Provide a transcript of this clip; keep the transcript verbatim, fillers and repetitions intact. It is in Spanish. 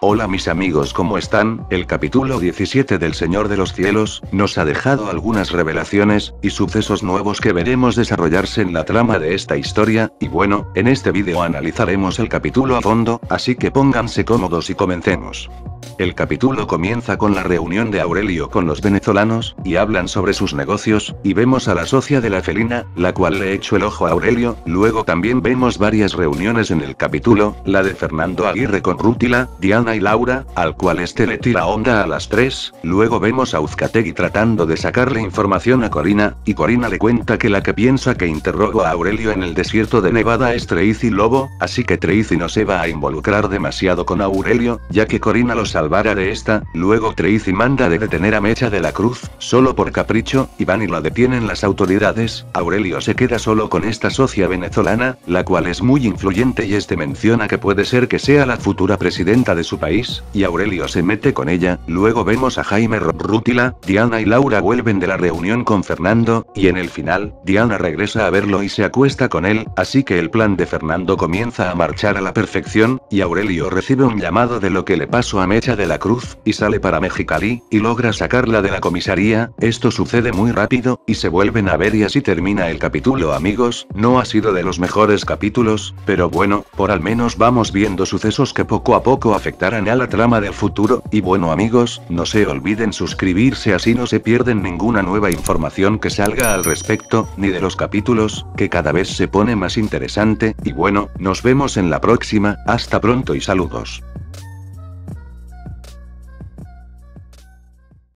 Hola mis amigos, ¿cómo están? El capítulo diecisiete del Señor de los Cielos nos ha dejado algunas revelaciones y sucesos nuevos que veremos desarrollarse en la trama de esta historia, y bueno, en este vídeo analizaremos el capítulo a fondo, así que pónganse cómodos y comencemos. El capítulo comienza con la reunión de Aurelio con los venezolanos, y hablan sobre sus negocios, y vemos a la socia de la felina, la cual le echó el ojo a Aurelio. Luego también vemos varias reuniones en el capítulo, la de Fernando Aguirre con Rútila, Diana y Laura, al cual este le tira onda a las tres, luego vemos a Uzcategui tratando de sacarle información a Corina, y Corina le cuenta que la que piensa que interrogó a Aurelio en el desierto de Nevada es Tracy Lobo, así que Tracy no se va a involucrar demasiado con Aurelio, ya que Corina lo salva de esta. Luego Tracy manda de detener a Mecha de la Cruz, solo por capricho, Iván y la detienen las autoridades. Aurelio se queda solo con esta socia venezolana, la cual es muy influyente y este menciona que puede ser que sea la futura presidenta de su país, y Aurelio se mete con ella. Luego vemos a Jaime, Rútila, Diana y Laura vuelven de la reunión con Fernando, y en el final, Diana regresa a verlo y se acuesta con él, así que el plan de Fernando comienza a marchar a la perfección, y Aurelio recibe un llamado de lo que le pasó a Mecha de la Cruz, y sale para Mexicali, y logra sacarla de la comisaría. Esto sucede muy rápido, y se vuelven a ver y así termina el capítulo amigos. No ha sido de los mejores capítulos, pero bueno, por al menos vamos viendo sucesos que poco a poco afectarán a la trama del futuro, y bueno amigos, no se olviden suscribirse así no se pierden ninguna nueva información que salga al respecto, ni de los capítulos, que cada vez se pone más interesante, y bueno, nos vemos en la próxima, hasta pronto y saludos.